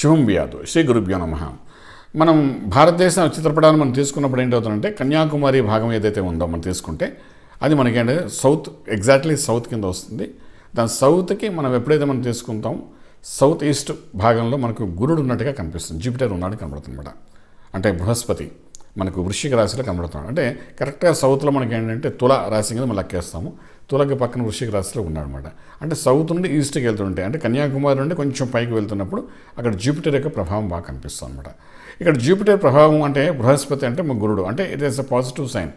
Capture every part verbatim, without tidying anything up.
శుభం వ్యాధు శ్రీ గురుభ్యో నమః. మనం భారతదేశం చిత్రపటాన్ని మనం తీసుకున్నప్పుడు ఏంటవుతుందంటే కన్యాకుమారి భాగం ఏదైతే ఉందో మనం తీసుకుంటే అది మనకేంటంటే సౌత్ ఎగ్జాక్ట్లీ సౌత్ కింద వస్తుంది. దాని సౌత్కి మనం ఎప్పుడైతే మనం తీసుకుంటాం సౌత్ ఈస్ట్ భాగంలో మనకు గురుడు ఉన్నట్టుగా కనిపిస్తుంది, జూపిటర్ ఉన్నాడు కనబడుతుందన్నమాట. అంటే బృహస్పతి మనకు వృశ్చిక రాశిలో కనబడుతున్నాడు. అంటే కరెక్ట్గా సౌత్లో మనకి ఏంటంటే తుల రాశి కింద మనం లెక్కేస్తాము, తులకి పక్కన వృశ్చిక రాశిలో ఉన్నాడనమాట. అంటే సౌత్ నుండి ఈస్ట్కి వెళ్తుంటే అంటే కన్యాకుమారి నుండి కొంచెం పైకి వెళ్తున్నప్పుడు అక్కడ జూపిటర్ యొక్క ప్రభావం బాగా కనిపిస్తుంది అనమాట. ఇక్కడ జూపిటర్ ప్రభావం అంటే బృహస్పతి అంటే మన గురుడు, అంటే it is a positive sign.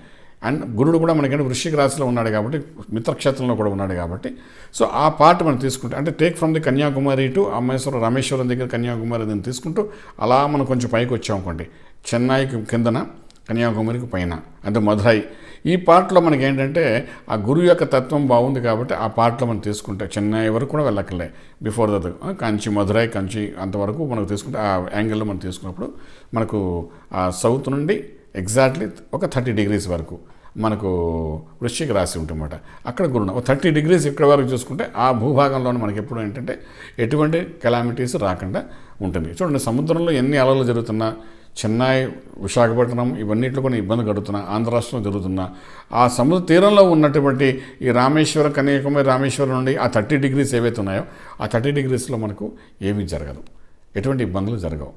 And గురుడు కూడా మనకంటే వృశ్చిక రాశిలో ఉన్నాడు కాబట్టి మిత్రక్షేత్రంలో కూడా ఉన్నాడు కాబట్టి సో ఆ పార్ట్ మనం తీసుకుంటే అంటే take from the Kanyakumari to అమ్మేశ్వరం రామేశ్వరం దగ్గర కన్యాకుమారి దీన్ని తీసుకుంటూ అలా మనం కొంచెం పైకి వచ్చామనుకోండి, చెన్నైకి కిందన కన్యాకుమారికి పైన అంటే మధురై ఈ పార్ట్లో మనకి ఏంటంటే ఆ గురు యొక్క తత్వం బాగుంది కాబట్టి ఆ పార్ట్లో మనం తీసుకుంటే చెన్నై వరకు కూడా వెళ్ళక్కర్లే, బిఫోర్ దట్ కంచి మధురై కంచి అంతవరకు మనకు తీసుకుంటే ఆ యాంగిల్లో మనం తీసుకున్నప్పుడు మనకు ఆ సౌత్ నుండి ఎగ్జాక్ట్లీ ఒక థర్టీ డిగ్రీస్ వరకు మనకు వృశ్చిక రాశి ఉంటుందన్నమాట. అక్కడ గురుడు ఒక థర్టీ డిగ్రీస్ ఇక్కడ వరకు చూసుకుంటే ఆ భూభాగంలోనే మనకి ఎప్పుడు ఏంటంటే ఎటువంటి కెలామిటీస్ రాకుండా ఉంటుంది. చూడండి సముద్రంలో ఎన్ని అలలు జరుగుతున్నా చెన్నై విశాఖపట్నం ఇవన్నిట్లో కొన్ని ఇబ్బంది కలుగుతున్నా ఆంధ్ర రాష్ట్రంలో జరుగుతున్నా ఆ సముద్ర తీరంలో ఉన్నటువంటి ఈ రామేశ్వరం కన్యాకుమారి రామేశ్వరం నుండి ఆ థర్టీ డిగ్రీస్ ఏవైతే ఉన్నాయో ఆ థర్టీ డిగ్రీస్లో మనకు ఏమీ జరగదు, ఎటువంటి ఇబ్బందులు జరగవు.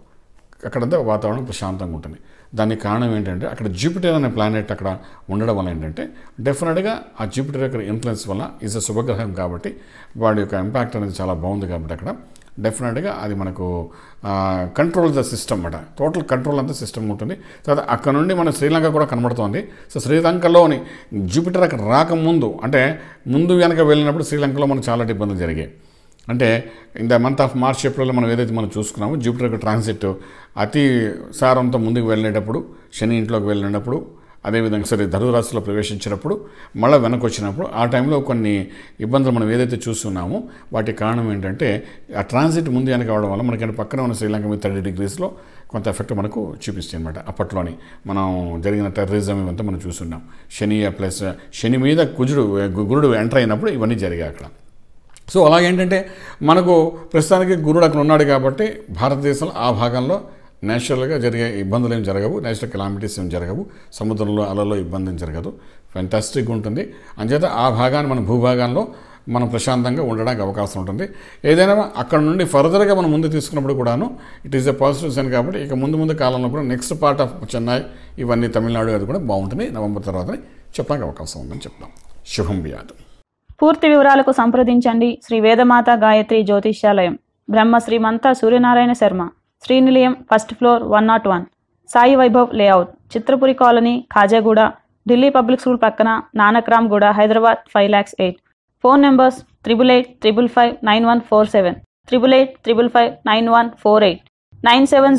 అక్కడంతా వాతావరణం ప్రశాంతంగా ఉంటుంది. దానికి కారణం ఏంటంటే అక్కడ జూపిటర్ అనే ప్లానెట్ అక్కడ ఉండడం వల్ల ఏంటంటే డెఫినెట్గా ఆ జూపిటర్ యొక్క ఇన్ఫ్లుయెన్స్ వల్ల ఈజ్ అ శుభగ్రహం కాబట్టి వాడి యొక్క ఇంపాక్ట్ అనేది చాలా బాగుంది కాబట్టి అక్కడ డెఫినెట్గా అది మనకు కంట్రోల్ ద సిస్టమ్ అట, టోటల్ కంట్రోల్ అంతా సిస్టమ్ ఉంటుంది. తర్వాత అక్కడ నుండి మన శ్రీలంక కూడా కనబడుతోంది. సో శ్రీలంకలోని జూపిటర్ అక్కడ రాకముందు అంటే ముందు వెనక వెళ్ళినప్పుడు శ్రీలంకలో మనకు చాలా ఇబ్బందులు జరిగాయి. అంటే in the month of March ఏప్రిల్లో మనం ఏదైతే మనం చూసుకున్నామో జూపిటర్ యొక్క ట్రాన్సిట్ అతి సారంతో ముందుకు వెళ్ళేటప్పుడు శని ఇంట్లోకి వెళ్ళినప్పుడు అదేవిధంగా సరే ధనురాశిలో ప్రవేశించినప్పుడు మళ్ళీ వెనక్కి వచ్చినప్పుడు ఆ టైంలో కొన్ని ఇబ్బందులు మనం ఏదైతే చూస్తున్నామో వాటి కారణం ఏంటంటే ఆ ట్రాన్సిట్ ముందు వెనక అవడం వల్ల మనకి పక్కన ఉన్న శ్రీలంక మీద థర్టీ డిగ్రీస్లో కొంత ఎఫెక్ట్ మనకు చూపిస్తుంది అనమాట. అప్పట్లోని మనం జరిగిన టెర్రరిజం ఇవంతా మనం చూస్తున్నాం, శని ప్లస్ శని మీద కుజుడు గురుడు ఎంటర్ అయినప్పుడు ఇవన్నీ జరిగాయి అక్కడ. సో అలాగేంటంటే మనకు ప్రస్తుతానికి గురుడు అక్కడ ఉన్నాడు కాబట్టి భారతదేశంలో ఆ భాగంలో నేచురల్గా జరిగే ఇబ్బందులు ఏం జరగవు, నేచురల్ కెలామిటీస్ ఏం జరగవు, సముద్రంలో అలలో ఇబ్బంది ఏం జరగదు, ఫ్యాంటాస్టిక్గా ఉంటుంది. అంచేత ఆ భాగాన్ని మన భూభాగంలో మనం ప్రశాంతంగా ఉండడానికి అవకాశం ఉంటుంది. ఏదైనా అక్కడ నుండి ఫర్దర్గా మనం ముందు తీసుకున్నప్పుడు కూడాను it is a positive sign కాబట్టి ఇక ముందు ముందు కాలంలో కూడా నెక్స్ట్ పార్ట్ ఆఫ్ చెన్నై ఇవన్నీ తమిళనాడు అది కూడా బాగుంటుంది. నవంబర్ తర్వాత చెప్పడానికి అవకాశం ఉందని చెప్తాం. శుభం వ్యాధు. పూర్తి వివరాలకు సంప్రదించండి శ్రీ వేదమాత గాయత్రి జ్యోతిష్యాలయం, బ్రహ్మ Shri మంతా Suryanarayana Sharma, Shri Nilayam first floor one not one, Sai Vaibhav layout, Chitrapuri colony, Khajaguda, Delhi public school పక్కన, Nanakramguda, Hyderabad five lakhs eight. Phone numbers triple eight triple five nine one four seven, triple eight triple five nine one four eight, nine seven